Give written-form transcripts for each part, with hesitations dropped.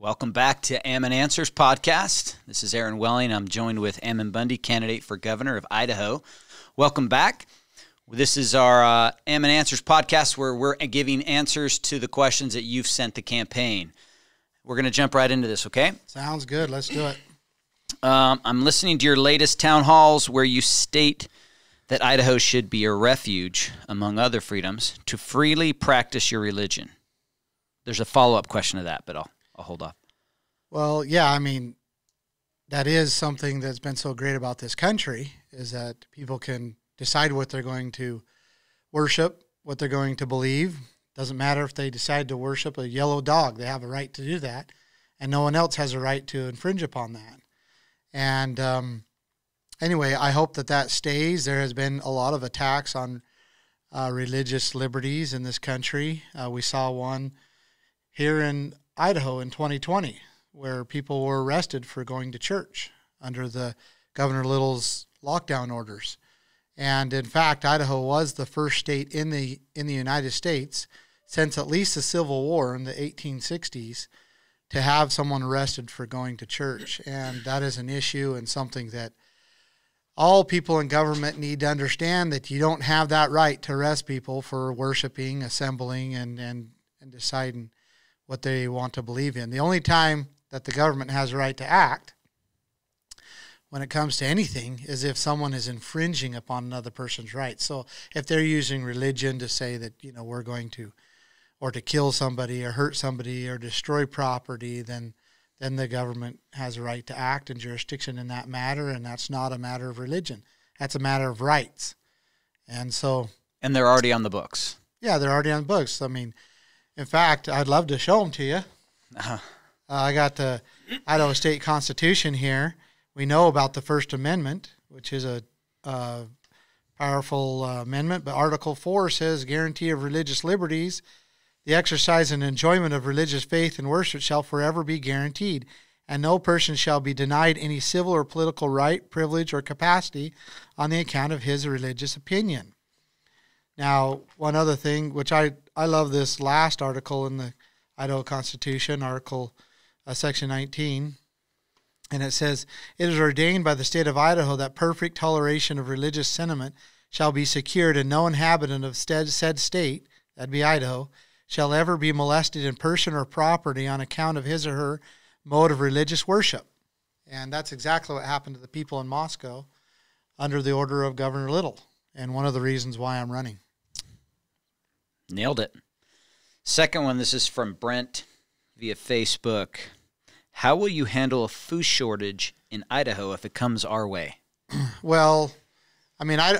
Welcome back to Ammon Answers Podcast. This is Aaron Welling. I'm joined with Ammon Bundy, candidate for governor of Idaho. Welcome back. This is our Ammon Answers Podcast, where we're giving answers to the questions that you've sent the campaign. We're going to jump right into this, okay? Sounds good. Let's do it. I'm listening to your latest town halls where you state that Idaho should be a refuge, among other freedoms, to freely practice your religion. There's a follow-up question to that, but I'll hold off. Well, yeah, I mean, that is something that's been so great about this country, is that people can decide what they're going to worship, what they're going to believe. Doesn't matter if they decide to worship a yellow dog. They have a right to do that, and no one else has a right to infringe upon that. And anyway, I hope that that stays. There has been a lot of attacks on religious liberties in this country. We saw one here in Idaho in 2020, where people were arrested for going to church under the Governor Little's lockdown orders. And in fact, Idaho was the first state in the United States since at least the Civil War in the 1860s to have someone arrested for going to church. And that is an issue and something that all people in government need to understand, that you don't have that right to arrest people for worshiping, assembling, and deciding what they want to believe in. The only time that the government has a right to act when it comes to anything is if someone is infringing upon another person's rights. So if they're using religion to say that, you know, we're going to, or to kill somebody or hurt somebody or destroy property, then the government has a right to act and jurisdiction in that matter, and that's not a matter of religion. That's a matter of rights. And so... and they're already on the books. Yeah, they're already on the books. I mean... in fact, I'd love to show them to you. I got the Idaho State Constitution here. We know about the First Amendment, which is a powerful amendment, but Article 4 says, guarantee of religious liberties, the exercise and enjoyment of religious faith and worship shall forever be guaranteed, and no person shall be denied any civil or political right, privilege, or capacity on the account of his religious opinion. Now, one other thing, which I love this last article in the Idaho Constitution, Article Section 19, and it says, it is ordained by the state of Idaho that perfect toleration of religious sentiment shall be secured, and no inhabitant of said state, that'd be Idaho, shall ever be molested in person or property on account of his or her mode of religious worship. And that's exactly what happened to the people in Moscow under the order of Governor Little, and one of the reasons why I'm running. Nailed it. Second one, this is from Brent via Facebook. How will you handle a food shortage in Idaho if it comes our way? Well, I mean, I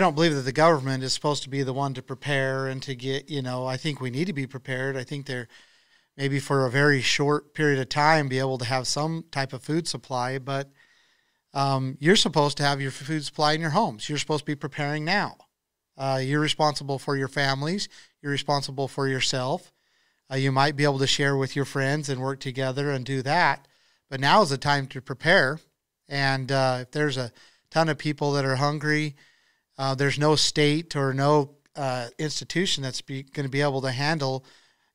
don't believe that the government is supposed to be the one to prepare and to get, you know, I think we need to be prepared. I think they're maybe for a very short period of time be able to have some type of food supply, but you're supposed to have your food supply in your homes. You're supposed to be preparing now. You're responsible for your families. You're responsible for yourself. You might be able to share with your friends and work together and do that. But now is the time to prepare. And if there's a ton of people that are hungry, there's no state or no institution that's going to be able to handle,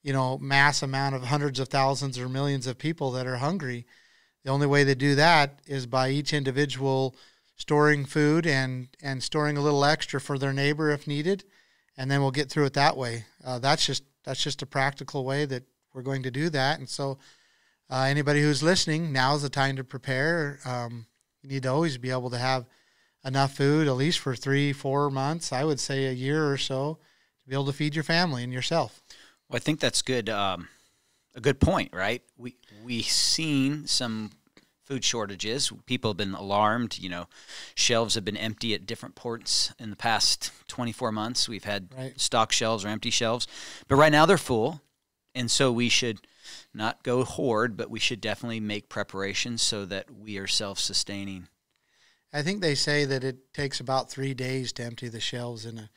you know, mass amount of hundreds of thousands or millions of people that are hungry. The only way they do that is by each individual storing food and storing a little extra for their neighbor if needed, and then we'll get through it that way. That's just a practical way that we're going to do that. And so anybody who's listening, now's the time to prepare. You need to always be able to have enough food, at least for 3-4 months, I would say a year or so, to be able to feed your family and yourself. Well, I think that's good, a good point, right? We've seen some food shortages. People have been alarmed. You know, shelves have been empty at different ports in the past 24 months. We've had stock shelves or empty shelves, but right now they're full. And so we should not go hoard, but we should definitely make preparations so that we are self-sustaining. I think they say that it takes about 3 days to empty the shelves in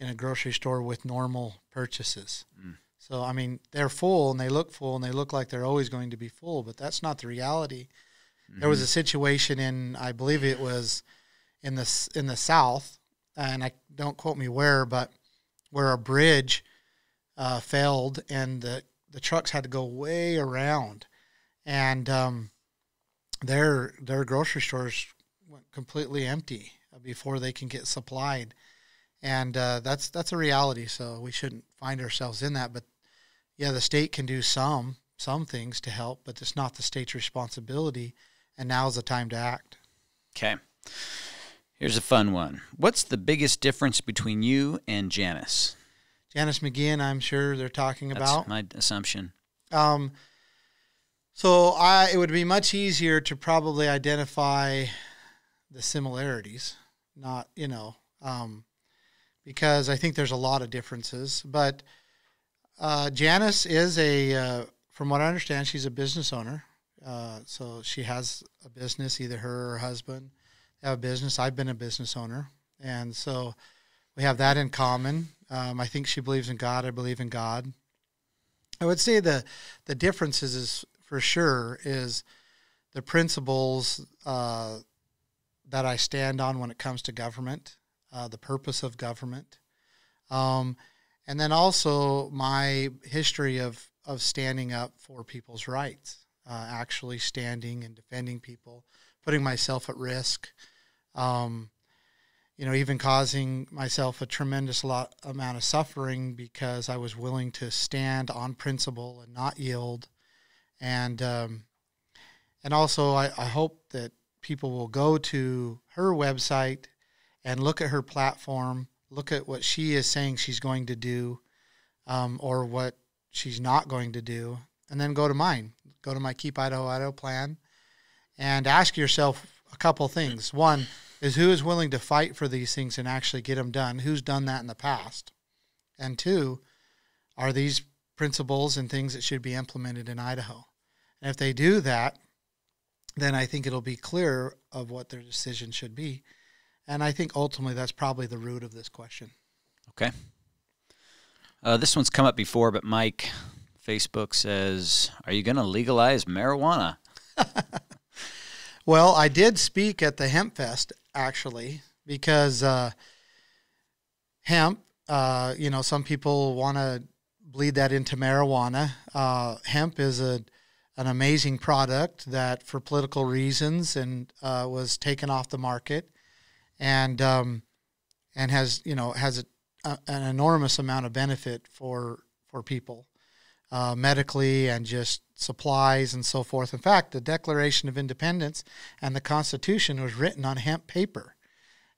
a grocery store with normal purchases. Mm. So, I mean, they're full and they look full and they look like they're always going to be full, but that's not the reality. There was a situation in, I believe it was in the South, and I don't quote me where, but where a bridge failed and the the trucks had to go way around, and their grocery stores went completely empty before they can get supplied. And that's a reality, so we shouldn't find ourselves in that. But, yeah, the state can do some things to help, but it's not the state's responsibility, and now's the time to act. Okay. Here's a fun one. What's the biggest difference between you and Janice? Janice McGeehan, I'm sure they're talking about. That's my assumption. So it would be much easier to probably identify the similarities, not, you know, because I think there's a lot of differences. But Janice is a, from what I understand, she's a business owner. So she has a business, either her or her husband have a business. I've been a business owner. And so we have that in common. I think she believes in God. I believe in God. I would say the differences is, for sure, is the principles that I stand on when it comes to government, the purpose of government, and then also my history of standing up for people's rights, actually standing and defending people, putting myself at risk, you know, even causing myself a tremendous amount of suffering because I was willing to stand on principle and not yield. And also I hope that people will go to her website and look at her platform, look at what she is saying she's going to do, or what she's not going to do, and then go to mine. Go to my Keep Idaho Idaho plan and ask yourself a couple things. One is, who is willing to fight for these things and actually get them done? Who's done that in the past? And two, are these principles and things that should be implemented in Idaho? And if they do that, then I think it'll be clear of what their decision should be. And I think ultimately that's probably the root of this question. Okay. This one's come up before, but Mike, Facebook says, are you going to legalize marijuana? Well, I did speak at the Hemp Fest, actually, because hemp, you know, some people want to bleed that into marijuana. Hemp is an amazing product that for political reasons and was taken off the market, and has, you know, has an enormous amount of benefit for people, medically and just supplies and so forth. In fact, the Declaration of Independence and the Constitution was written on hemp paper.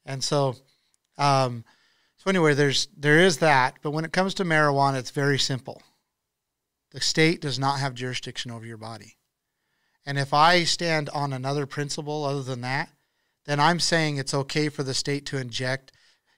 And so, so anyway, there is that. But when it comes to marijuana, it's very simple. The state does not have jurisdiction over your body. And if I stand on another principle other than that, then I'm saying it's okay for the state to inject,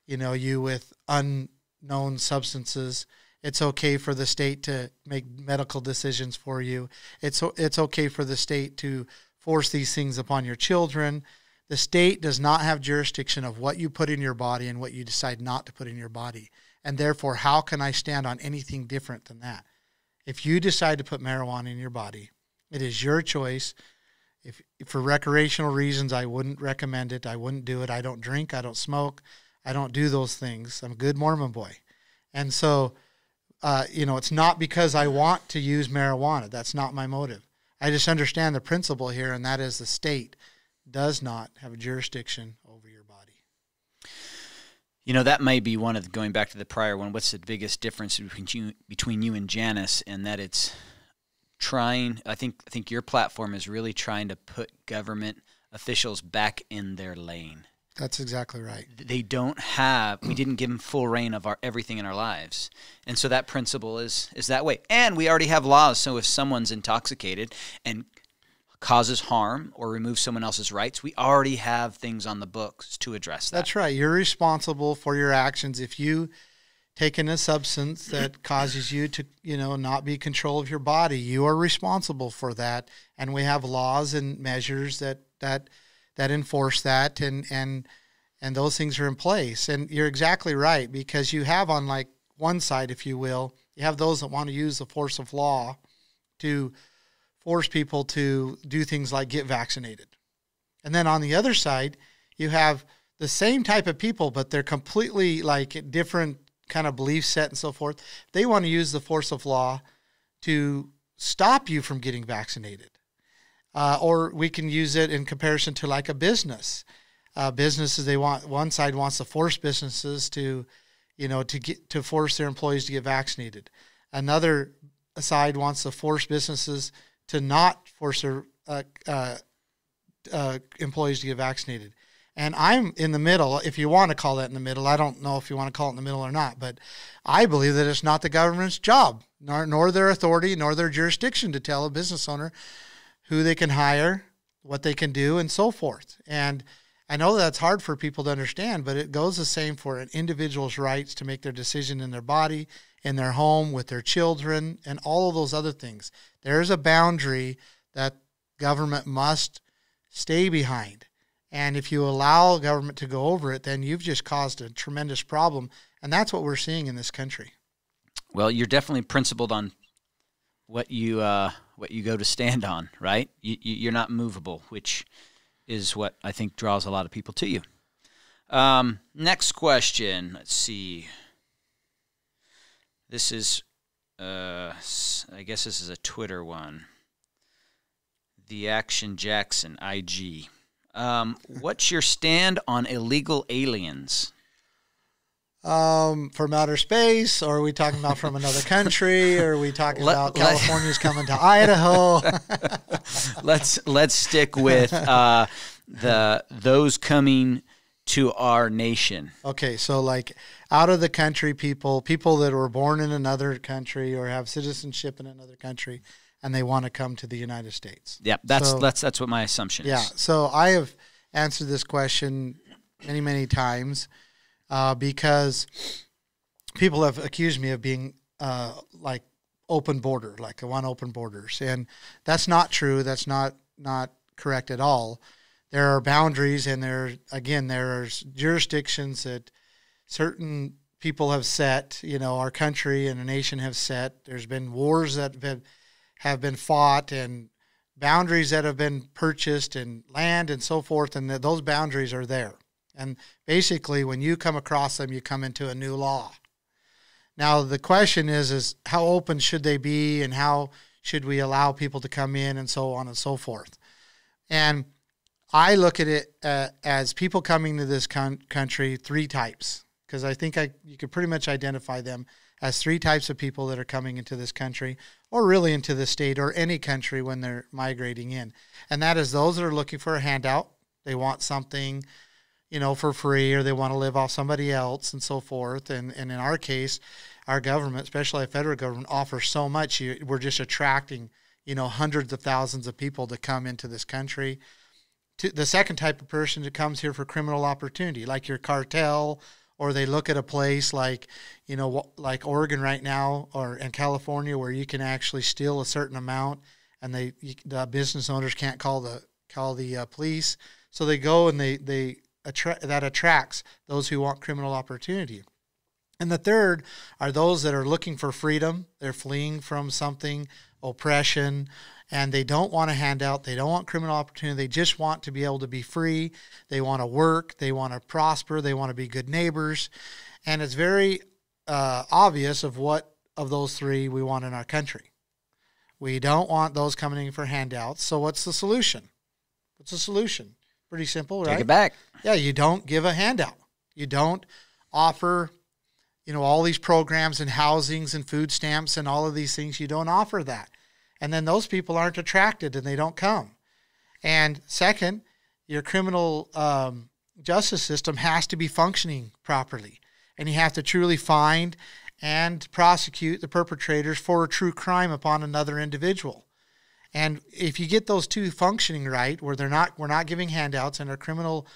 you know, you with unknown substances. It's okay for the state to make medical decisions for you. It's okay for the state to force these things upon your children. The state does not have jurisdiction of what you put in your body and what you decide not to put in your body. And therefore, how can I stand on anything different than that? If you decide to put marijuana in your body, it is your choice. If for recreational reasons, I wouldn't recommend it. I wouldn't do it. I don't drink. I don't smoke. I don't do those things. I'm a good Mormon boy. And so, you know, it's not because I want to use marijuana. That's not my motive. I just understand the principle here, and that is the state does not have a jurisdiction over your body. You know, that may be one of the, going back to the prior one, what's the biggest difference between you and Janice, and that it's trying, I think your platform is really trying to put government officials back in their lane. That's exactly right. They don't have, we didn't give them full reign of everything in our lives. And so that principle is that way. And we already have laws, so if someone's intoxicated and causes harm or removes someone else's rights, we already have things on the books to address that. That's right. You're responsible for your actions. If you take in a substance that causes you to, you know, not be in control of your body, you are responsible for that. And we have laws and measures that enforce that, and those things are in place. And you're exactly right, because you have on like one side, if you will, you have those that want to use the force of law to force people to do things like get vaccinated. And then on the other side, you have the same type of people, but they're completely like different kind of belief set and so forth. They want to use the force of law to stop you from getting vaccinated. Or we can use it in comparison to like a business. Businesses, they want, one side wants to force businesses to, you know, to force their employees to get vaccinated. Another side wants to force businesses to not force their employees to get vaccinated. And I'm in the middle, if you want to call that in the middle. I don't know if you want to call it in the middle or not, but I believe that it's not the government's job, nor their authority, nor their jurisdiction to tell a business owner who they can hire, what they can do, and so forth. And I know that's hard for people to understand, but it goes the same for an individual's rights to make their decision in their body, in their home, with their children, and all of those other things. There is a boundary that government must stay behind. And if you allow government to go over it, then you've just caused a tremendous problem. And that's what we're seeing in this country. Well, you're definitely principled on what you go to stand on, right? You're not movable, which is what I think draws a lot of people to you. Next question. Let's see. This is, I guess this is a Twitter one. The Action Jackson, IG. What's your stand on illegal aliens? From outer space, or are we talking about from another country, or are we talking about California's coming to Idaho? let's stick with those coming to our nation. Okay, so like out of the country people that were born in another country or have citizenship in another country, and they want to come to the United States. Yeah, that's what my assumption is. Yeah, so I have answered this question many, many times because people have accused me of being like open border, like I want open borders. And that's not true. That's not correct at all. There are boundaries, and there are jurisdictions that certain people have set, you know, our country and a nation have set. There's been wars that have been fought, and boundaries that have been purchased, and land and so forth, and those boundaries are there. And basically, when you come across them, you come into a new law. Now, the question is how open should they be, and how should we allow people to come in, and so on and so forth. And I look at it as people coming to this country, three types, because I think you could pretty much identify them as three types of people that are coming into this country, or really into this state or any country when they're migrating in. And that is those that are looking for a handout. They want something, you know, for free, or they want to live off somebody else and so forth. And in our case, our government, especially our federal government, offers so much. We're just attracting, you know, hundreds of thousands of people to come into this country. The second type of person that comes here for criminal opportunity, like your cartel, or they look at a place like, you know, like Oregon right now, or in California, where you can actually steal a certain amount, and the business owners can't call the police. So they go, and that attracts those who want criminal opportunity. And the third are those that are looking for freedom. They're fleeing from something, oppression, and they don't want a handout. They don't want criminal opportunity. They just want to be able to be free. They want to work. They want to prosper. They want to be good neighbors. And it's very obvious of what of those three we want in our country. We don't want those coming in for handouts. So what's the solution? What's the solution? Pretty simple, right? Take it back. Yeah, you don't give a handout. You don't offer, you know, all these programs and housings and food stamps and all of these things. You don't offer that. And then those people aren't attracted, and they don't come. And second, your criminal justice system has to be functioning properly. And you have to truly find and prosecute the perpetrators for a true crime upon another individual. And if you get those two functioning right, where we're not giving handouts, and our criminal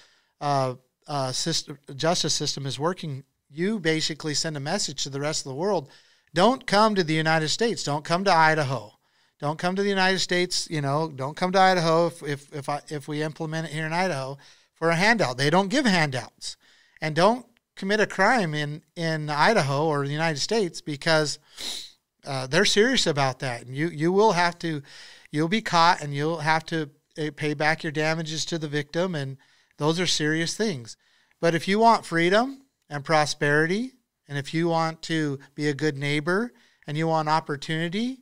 justice system is working, you basically send a message to the rest of the world. Don't come to the United States. Don't come to Idaho. Don't come to the United States, you know, don't come to Idaho if we implement it here in Idaho for a handout. They don't give handouts. And don't commit a crime in Idaho or the United States, because they're serious about that. And you will have to, you'll be caught, and you'll have to pay back your damages to the victim. And those are serious things. But if you want freedom and prosperity, and if you want to be a good neighbor, and you want opportunity,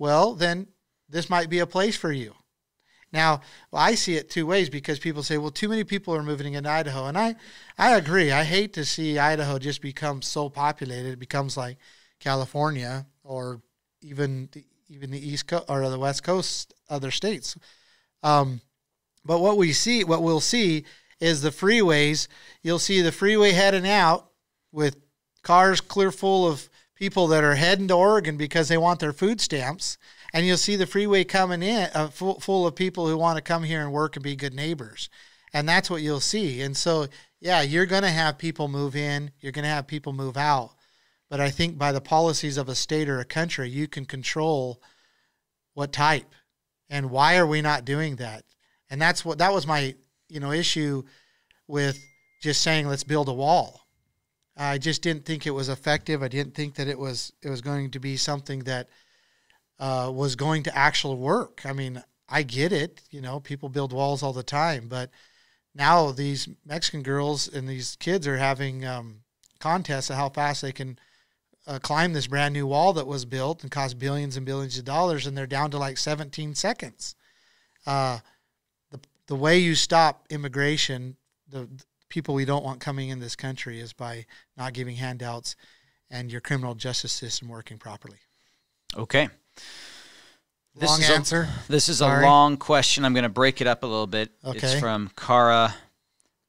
well, then this might be a place for you. Now, I see it two ways, because people say, well, too many people are moving into Idaho. And I agree. I hate to see Idaho just become so populated. It becomes like California or even the East Coast or the West Coast, other states. But what we see, what we'll see is the freeways. You'll see the freeway heading out with cars clear full of people that are heading to Oregon because they want their food stamps. And you'll see the freeway coming in full of people who want to come here and work and be good neighbors. And that's what you'll see. And so, yeah, you're going to have people move in. You're going to have people move out. But I think by the policies of a state or a country, you can control what type. And why are we not doing that? And that's what, that was my, you know, issue with just saying, let's build a wall. I just didn't think it was effective. I didn't think that it was going to be something that was going to actually work. I mean, I get it. You know, people build walls all the time. But now these Mexican girls and these kids are having contests of how fast they can climb this brand new wall that was built and cost billions and billions of dollars, and they're down to like 17 seconds. The way you stop immigration, the people we don't want coming in this country, is by not giving handouts and your criminal justice system working properly. Okay. Long answer. This is a long question. I'm going to break it up a little bit. Okay. It's from Cara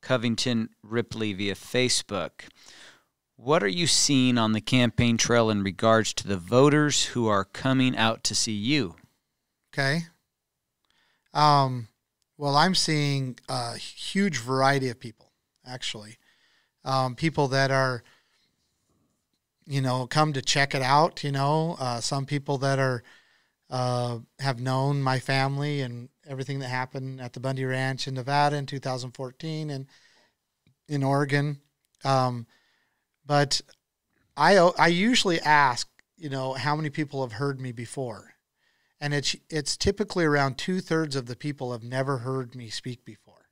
Covington Ripley via Facebook. What are you seeing on the campaign trail in regards to the voters who are coming out to see you? Okay. Well, I'm seeing a huge variety of people, actually. People that are, you know, come to check it out, you know. Some people that are have known my family and everything that happened at the Bundy Ranch in Nevada in 2014 and in Oregon. But I usually ask, you know, how many people have heard me before? And it's typically around 2/3 of the people have never heard me speak before.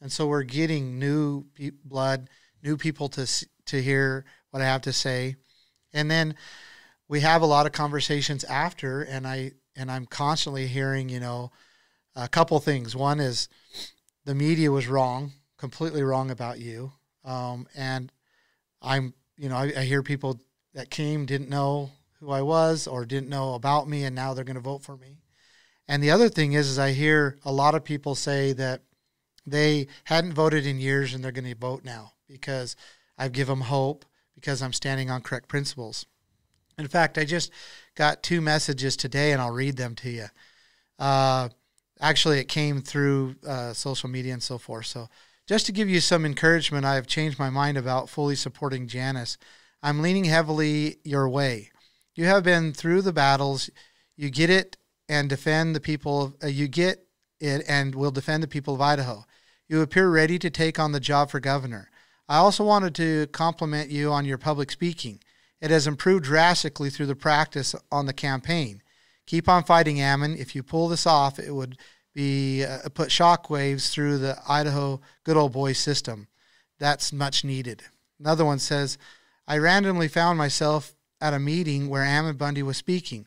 And so we're getting new blood, new people to hear what I have to say. And then we have a lot of conversations after, and I'm constantly hearing, you know, a couple things. One is the media was wrong, completely wrong about you. And I'm, you know, I hear people that came didn't know who I was or didn't know about me, and now they're going to vote for me. And the other thing is I hear a lot of people say that they hadn't voted in years and they're going to vote now because I've given them hope, because I'm standing on correct principles. In fact, I just got 2 messages today, and I'll read them to you. Actually, it came through social media and so forth, so... Just to give you some encouragement, I have changed my mind about fully supporting Janice. I'm leaning heavily your way. You have been through the battles. You get it and defend the people. You get it and will defend the people of Idaho. You appear ready to take on the job for governor. I also wanted to compliment you on your public speaking. It has improved drastically through the practice on the campaign. Keep on fighting, Ammon. If you pull this off, it would be put shockwaves through the Idaho good old boy system. That's much needed. Another one says, I randomly found myself at a meeting where Ammon Bundy was speaking.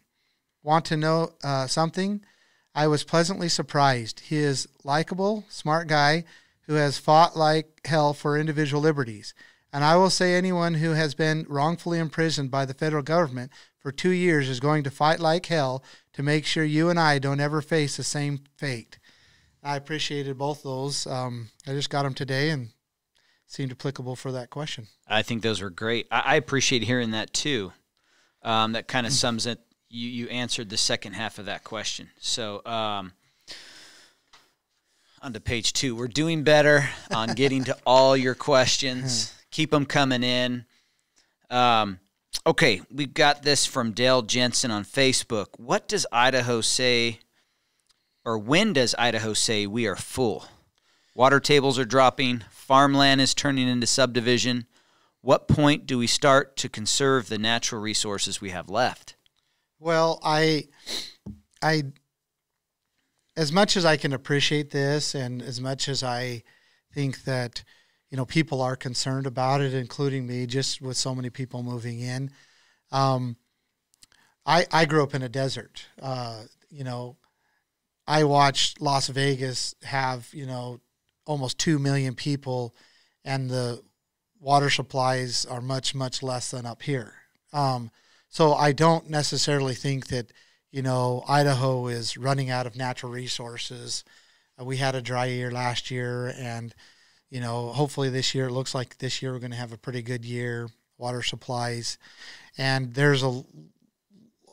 Want to know something? I was pleasantly surprised. He is likable, smart guy who has fought like hell for individual liberties. And I will say anyone who has been wrongfully imprisoned by the federal government for 2 years is going to fight like hell to make sure you and I don't ever face the same fate. I appreciated both those. I just got them today and seemed applicable for that question. I think those were great. I appreciate hearing that too. That kind of sums it. You answered the second half of that question. So on to page 2, we're doing better on getting to all your questions. Keep them coming in. Okay, we've got this from Dale Jensen on Facebook. What does Idaho say, or when does Idaho say we are full? Water tables are dropping. Farmland is turning into subdivision. What point do we start to conserve the natural resources we have left? Well, I as much as I can appreciate this, and as much as I think that, you know, people are concerned about it, including me, just with so many people moving in. I grew up in a desert. You know, I watched Las Vegas have, you know, almost 2 million people, and the water supplies are much, much less than up here. So I don't necessarily think that, you know, Idaho is running out of natural resources. We had a dry year last year, and, you know, hopefully this year, it looks like this year we're going to have a pretty good year, water supplies. And there's a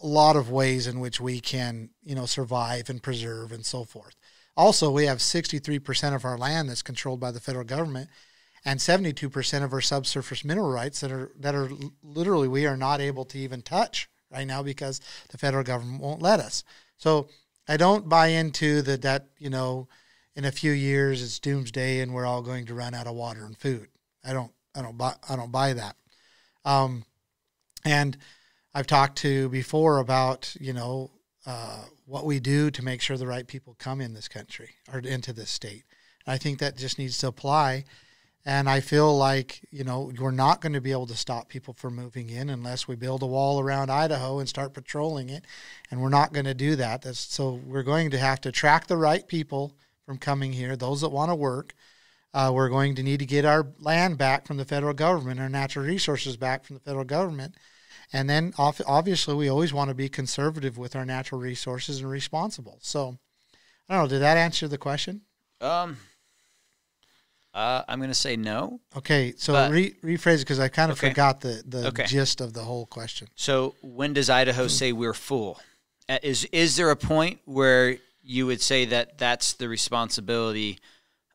lot of ways in which we can, you know, survive and preserve and so forth. Also, we have 63% of our land that's controlled by the federal government, and 72% of our subsurface mineral rights that are literally we are not able to even touch right now because the federal government won't let us. So I don't buy into that, you know, in a few years it's doomsday and we're all going to run out of water and food. I don't buy that. And I've talked to before about, you know, what we do to make sure the right people come in this country or into this state. And I think that just needs to apply. And I feel like, you know, we're not going to be able to stop people from moving in unless we build a wall around Idaho and start patrolling it. And we're not going to do that. So we're going to have to track the right people from coming here, those that want to work. We're going to need to get our land back from the federal government, our natural resources back from the federal government. And then obviously we always want to be conservative with our natural resources and responsible. So, I don't know, did that answer the question? I'm going to say no. Okay, so rephrase it because I kind of forgot the gist of the whole question. So when does Idaho say we're full? Is there a point where you would say that that's the responsibility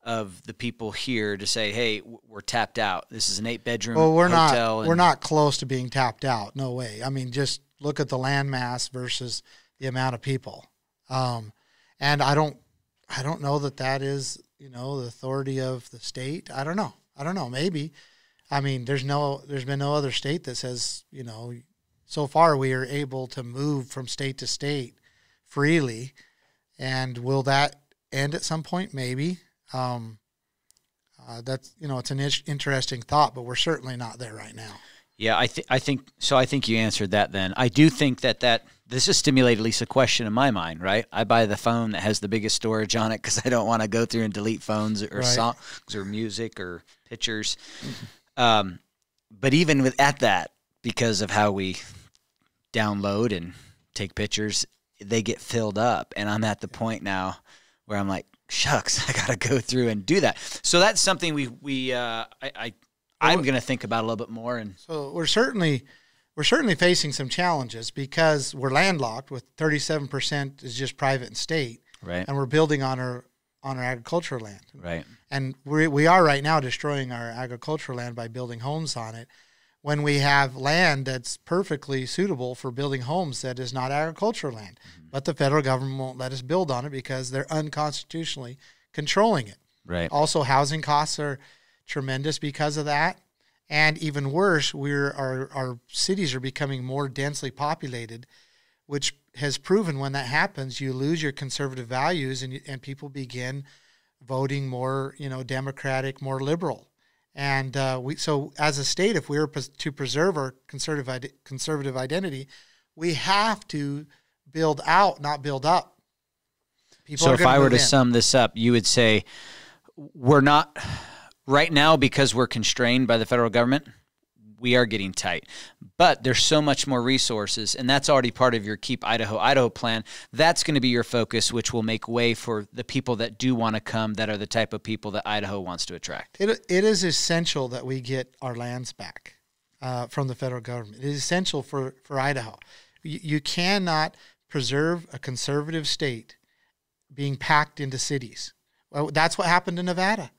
of the people here to say, hey, we're tapped out? This is an 8-bedroom hotel. Well, we're not close to being tapped out. No way. I mean, just look at the land mass versus the amount of people. And I don't know that is – you know, the authority of the state. I don't know. Maybe. I mean, there's been no other state that says, you know, so far we are able to move from state to state freely. And will that end at some point? Maybe. That's, you know, it's an interesting thought, but we're certainly not there right now. Yeah. I think you answered that then. I do think that this has stimulated at least a question in my mind, right? I buy the phone that has the biggest storage on it because I don't want to go through and delete phones or songs or music or pictures. But even at that, because of how we download and take pictures, they get filled up. And I'm at the point now where I'm like, shucks, I got to go through and do that. So that's something I'm going to think about a little bit more. And so we're certainly facing some challenges because we're landlocked with 37% is just private and state. Right. And we're building on our agricultural land. Right. And we are right now destroying our agricultural land by building homes on it when we have land that's perfectly suitable for building homes that is not agricultural land. Mm-hmm. But the federal government won't let us build on it because they're unconstitutionally controlling it. Right. Also, housing costs are tremendous because of that. And even worse, our cities are becoming more densely populated, which has proven when that happens, you lose your conservative values and people begin voting more, you know, Democratic, more liberal. And so as a state, if we were to preserve our conservative identity, we have to build out, not build up. People so if I were to sum this up, you would say we're not – right now, because we're constrained by the federal government, we are getting tight. But there's so much more resources, and that's already part of your Keep Idaho Idaho plan. That's going to be your focus, which will make way for the people that do want to come, that are the type of people that Idaho wants to attract. It is essential that we get our lands back from the federal government. It is essential for Idaho. You cannot preserve a conservative state being packed into cities. Well, that's what happened to Nevada.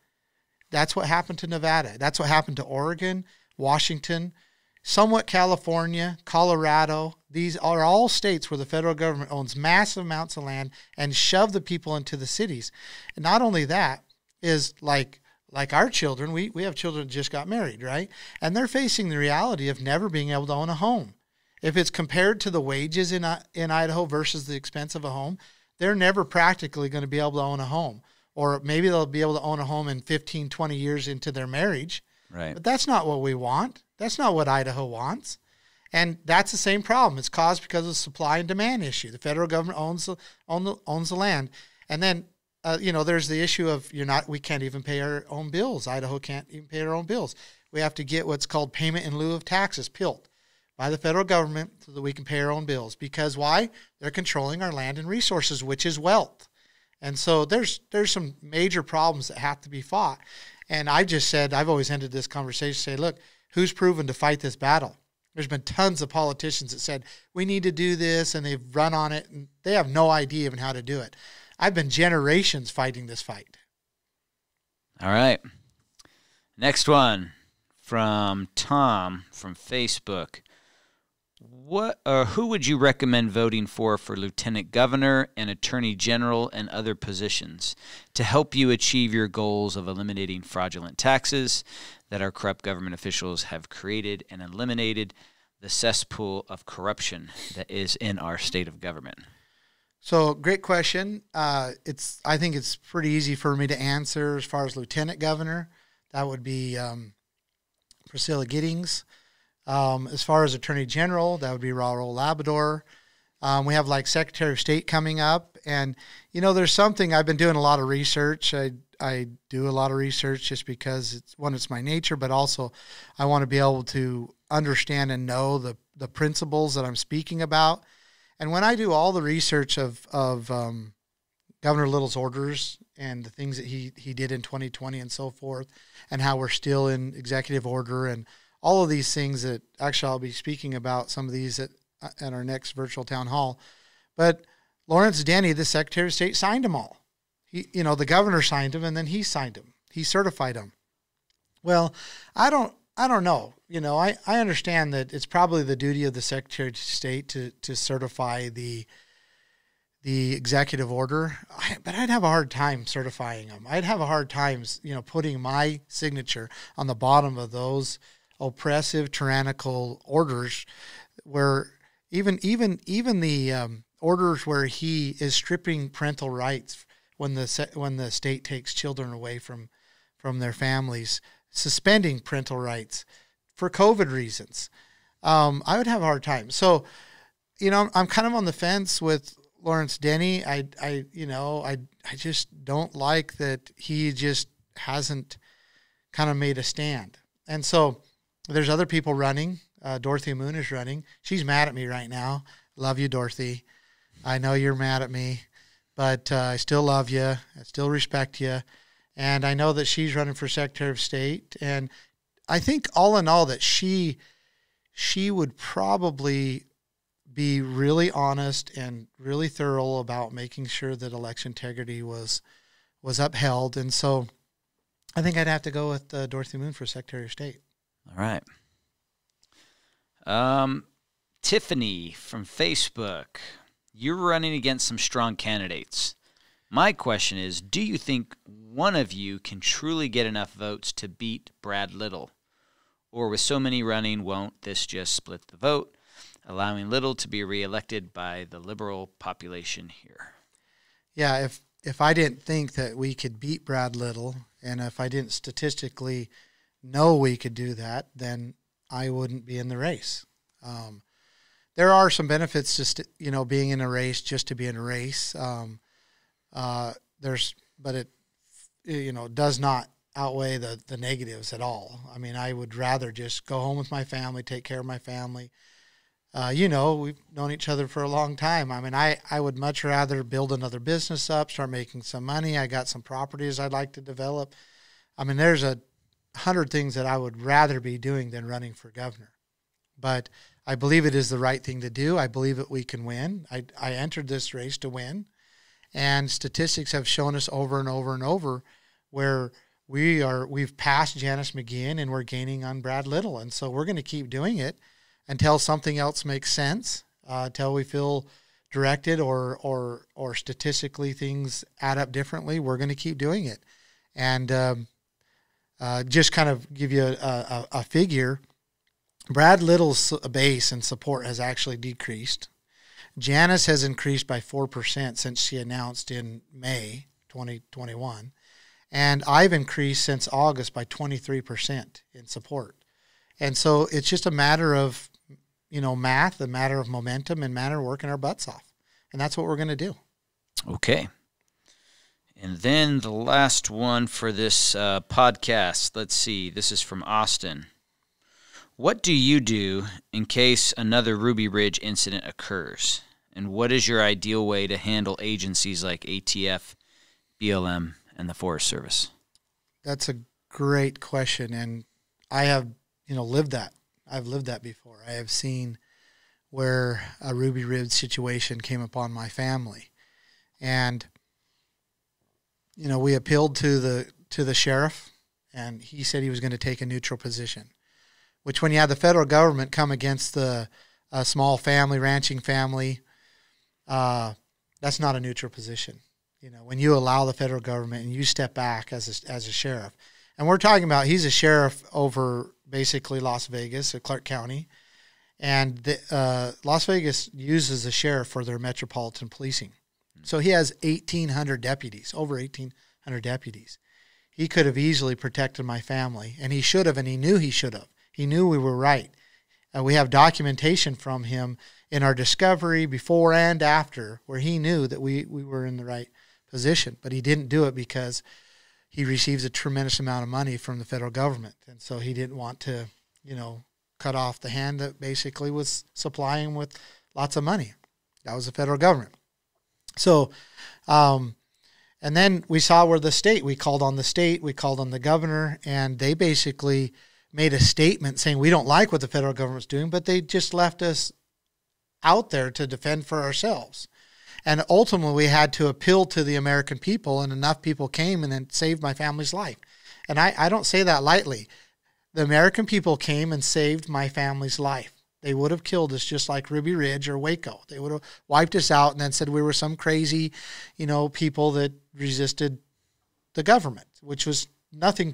That's what happened to Nevada. That's what happened to Oregon, Washington, somewhat California, Colorado. These are all states where the federal government owns massive amounts of land and shove the people into the cities. And not only that is like our children, we have children that just got married, right? And they're facing the reality of never being able to own a home. If it's compared to the wages in Idaho versus the expense of a home, they're never practically going to be able to own a home. Or maybe they'll be able to own a home in 15, 20 years into their marriage. Right. But that's not what we want. That's not what Idaho wants. And that's the same problem. It's caused because of the supply and demand issue. The federal government owns the land. And then, you know, there's the issue of we can't even pay our own bills. Idaho can't even pay our own bills. We have to get what's called payment in lieu of taxes, PILT, by the federal government so that we can pay our own bills. Because why? They're controlling our land and resources, which is wealth. And so there's some major problems that have to be fought. And I just said, I've always ended this conversation, say, look, who's proven to fight this battle? There's been tons of politicians that said, we need to do this, and they've run on it, and they have no idea even how to do it. I've been generations fighting this fight. All right. Next one from Tom from Facebook. What or who would you recommend voting for lieutenant governor and attorney general and other positions to help you achieve your goals of eliminating fraudulent taxes that our corrupt government officials have created and eliminated the cesspool of corruption that is in our state of government? So, great question. I think it's pretty easy for me to answer as far as lieutenant governor. That would be Priscilla Giddings. As far as attorney general, that would be Raul Labrador. We have like Secretary of State coming up, and there's something I've been doing a lot of research. I do a lot of research just because it's my nature, but also I want to be able to understand and know the principles that I'm speaking about. And when I do all the research of Governor Little's orders and the things that he did in 2020 and so forth, and how we're still in executive order and all of these things that actually I'll be speaking about some of these at our next virtual town hall. But Lawrence Denny, the Secretary of State, signed them all. He, the governor signed them, and then he signed them. He certified them. Well, I don't know. I understand that it's probably the duty of the Secretary of State to certify the executive order, but I'd have a hard time certifying them. I'd have a hard time, putting my signature on the bottom of those oppressive, tyrannical orders, where even the orders where he is stripping parental rights when the state takes children away from their families, suspending parental rights for COVID reasons, I would have a hard time. So, I'm kind of on the fence with Lawrence Denny. I just don't like that he just hasn't kind of made a stand, and so. There's other people running. Dorothy Moon is running. She's mad at me right now. Love you, Dorothy. I know you're mad at me, but I still love you. I still respect you. And I know that she's running for Secretary of State. And I think all in all that she would probably be really honest and really thorough about making sure that election integrity was upheld. And so I think I'd have to go with Dorothy Moon for Secretary of State. All right. Tiffany from Facebook, you're running against some strong candidates. My question is, do you think one of you can truly get enough votes to beat Brad Little? Or with so many running, won't this just split the vote, allowing Little to be reelected by the liberal population here? Yeah, if I didn't think that we could beat Brad Little, and if I didn't statistically know we could do that, then I wouldn't be in the race. There are some benefits just being in a race just to be in a race. But it does not outweigh the negatives at all. I mean, I would rather just go home with my family, take care of my family. We've known each other for a long time. I mean, I would much rather build another business up, start making some money. I got some properties I'd like to develop. I mean, there's 100 things that I would rather be doing than running for governor. But I believe it is the right thing to do. I believe that we can win. I entered this race to win. And statistics have shown us over and over and over where we've passed Janice McGeehan and we're gaining on Brad Little. And so we're going to keep doing it until something else makes sense, until we feel directed or statistically things add up differently. We're going to keep doing it. And, just kind of give you a figure, Brad Little's base and support has actually decreased. Janice has increased by 4% since she announced in May 2021. And I've increased since August by 23% in support. And so it's just a matter of you know, math, a matter of momentum, and matter of working our butts off. And that's what we're going to do. Okay. And then the last one for this podcast, let's see, this is from Austin. What do you do in case another Ruby Ridge incident occurs? And what is your ideal way to handle agencies like ATF, BLM, and the Forest Service? That's a great question. And I have, you know, lived that. I've lived that before. I have seen where a Ruby Ridge situation came upon my family. And, you know, we appealed to the sheriff, and he said he was going to take a neutral position, which when you have the federal government come against a small family, ranching family, that's not a neutral position. You know, when you allow the federal government and you step back as a sheriff, and we're talking about he's a sheriff over basically Las Vegas or Clark County, and Las Vegas uses a sheriff for their metropolitan policing. So he has 1,800 deputies, over 1,800 deputies. He could have easily protected my family, and he should have, and he knew he should have. He knew we were right. We have documentation from him in our discovery before and after where he knew that we were in the right position, but he didn't do it because he receives a tremendous amount of money from the federal government, and so he didn't want to, you know, cut off the hand that basically was supplying with lots of money. That was the federal government. So, and then we saw where we called on the state, we called on the governor, and they basically made a statement saying we don't like what the federal government's doing, but they just left us out there to defend for ourselves. And ultimately we had to appeal to the American people, and enough people came and then saved my family's life. And I don't say that lightly. The American people came and saved my family's life. They would have killed us just like Ruby Ridge or Waco. They would have wiped us out and then said we were some crazy, you know, people that resisted the government, which was nothing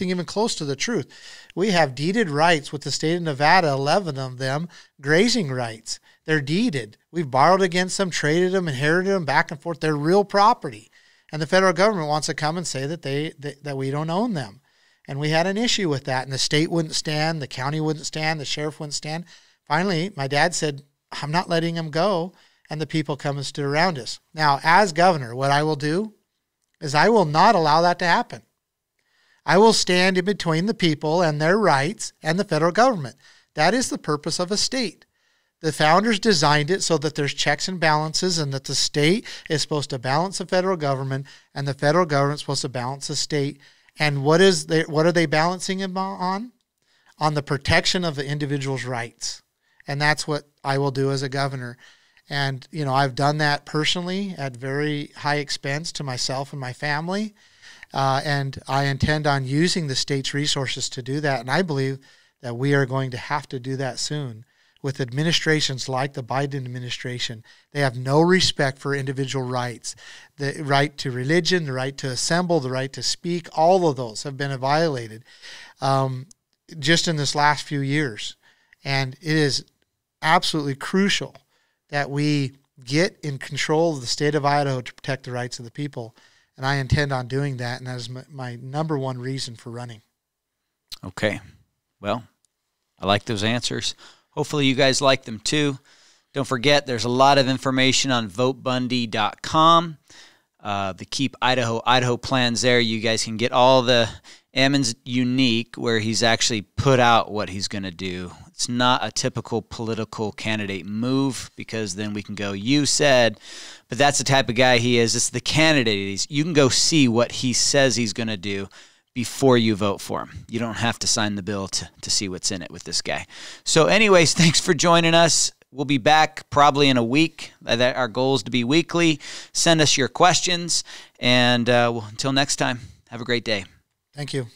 even close to the truth. We have deeded rights with the state of Nevada, 11 of them, grazing rights. They're deeded. We've borrowed against them, traded them, inherited them back and forth. They're real property. And the federal government wants to come and say that that we don't own them. And we had an issue with that, and the state wouldn't stand, the county wouldn't stand, the sheriff wouldn't stand. Finally, my dad said, I'm not letting him go, and the people come and stood around us. Now, as governor, what I will do is I will not allow that to happen. I will stand in between the people and their rights and the federal government. That is the purpose of a state. The founders designed it so that there's checks and balances, and that the state is supposed to balance the federal government, and the federal government's supposed to balance the state. And what are they balancing them on? On the protection of the individual's rights. And that's what I will do as a governor. And, you know, I've done that personally at very high expense to myself and my family. And I intend on using the state's resources to do that. And I believe that we are going to have to do that soon with administrations like the Biden administration. They have no respect for individual rights. The right to religion, the right to assemble, the right to speak, all of those have been violated just in this last few years. And it is absolutely crucial that we get in control of the state of Idaho to protect the rights of the people. And I intend on doing that, and that is my number one reason for running. Okay. Well, I like those answers. Hopefully you guys like them too. Don't forget, there's a lot of information on VoteBundy.com. The Keep Idaho Idaho plans there. You guys can get all the Ammon's unique, where he's actually put out what he's going to do. It's not a typical political candidate move, because then we can go, you said, but that's the type of guy he is. It's the candidate. You can go see what he says he's going to do before you vote for him. You don't have to sign the bill to see what's in it with this guy. So anyways, thanks for joining us. We'll be back probably in a week. Our goal is to be weekly. Send us your questions, and until next time, have a great day. Thank you.